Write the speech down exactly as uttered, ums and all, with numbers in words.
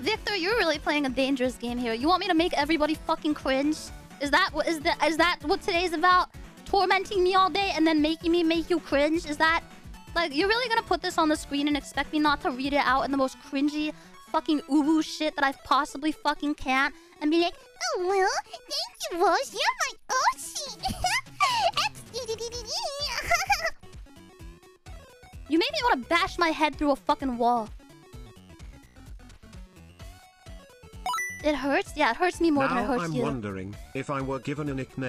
Victor, you're really playing a dangerous game here. You want me to make everybody fucking cringe? Is that what is that is that what today's about? Tormenting me all day and then making me make you cringe? Is that like you're really gonna put this on the screen and expect me not to read it out in the most cringy fucking ubu shit that I possibly fucking can't and be like, oh well, thank you, Ross. You're my O C. You made me want to bash my head through a fucking wall. It hurts? Yeah, it hurts me more now than it hurts I'm you. Now I'm wondering if I were given a nickname.